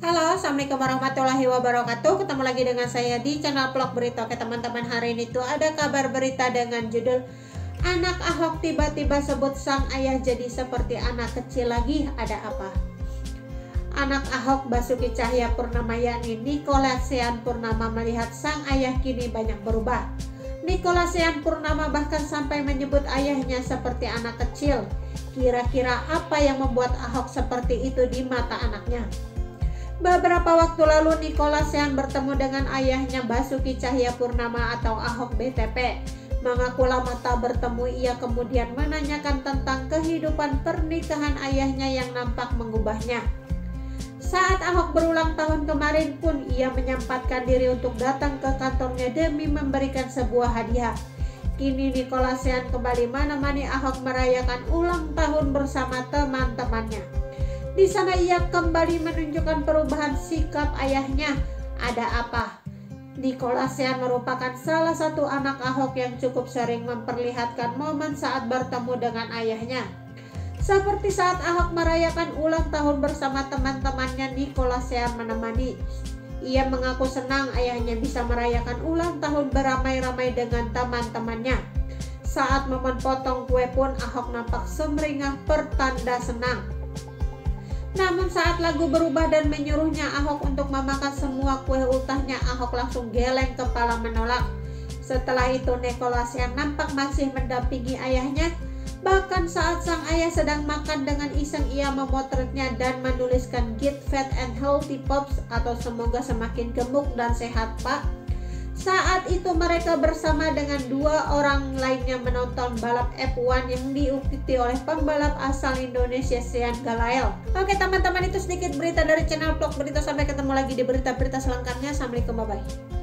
Halo, assalamualaikum warahmatullahi wabarakatuh. Ketemu lagi dengan saya di channel vlog berita. Oke teman-teman, hari ini tuh ada kabar berita dengan judul anak Ahok tiba-tiba sebut sang ayah jadi seperti anak kecil lagi, ada apa? Anak Ahok Basuki Tjahaja Purnama yakni Nicholas Sean Purnama melihat sang ayah kini banyak berubah. Nicholas Sean Purnama bahkan sampai menyebut ayahnya seperti anak kecil. Kira-kira apa yang membuat Ahok seperti itu di mata anaknya? Beberapa waktu lalu Nicholas Sean bertemu dengan ayahnya Basuki Tjahaja Purnama atau Ahok BTP. Mengaku lama tak bertemu, ia kemudian menanyakan tentang kehidupan pernikahan ayahnya yang nampak mengubahnya. Saat Ahok berulang tahun kemarin pun ia menyempatkan diri untuk datang ke kantornya demi memberikan sebuah hadiah. Kini Nicholas Sean kembali menemani Ahok merayakan ulang tahun bersama teman-temannya. Di sana ia kembali menunjukkan perubahan sikap ayahnya. Ada apa? Nicholas Sean merupakan salah satu anak Ahok yang cukup sering memperlihatkan momen saat bertemu dengan ayahnya. Seperti saat Ahok merayakan ulang tahun bersama teman-temannya, Nicholas Sean menemani. Ia mengaku senang ayahnya bisa merayakan ulang tahun beramai-ramai dengan teman-temannya. Saat momen potong kue pun Ahok nampak sumringah pertanda senang. Namun saat lagu berubah dan menyuruhnya Ahok untuk memakan semua kue ultahnya, Ahok langsung geleng kepala menolak. Setelah itu Nicholas Sean nampak masih mendampingi ayahnya. Bahkan saat sang ayah sedang makan dengan iseng, ia memotretnya dan menuliskan "Get fat and healthy pops" atau semoga semakin gemuk dan sehat pak. Saat itu mereka bersama dengan dua orang lainnya menonton balap F1 yang diikuti oleh pembalap asal Indonesia Sean Galayel. Oke teman-teman, itu sedikit berita dari channel vlog berita. Sampai ketemu lagi di berita-berita selengkapnya. Assalamualaikum, bye-bye.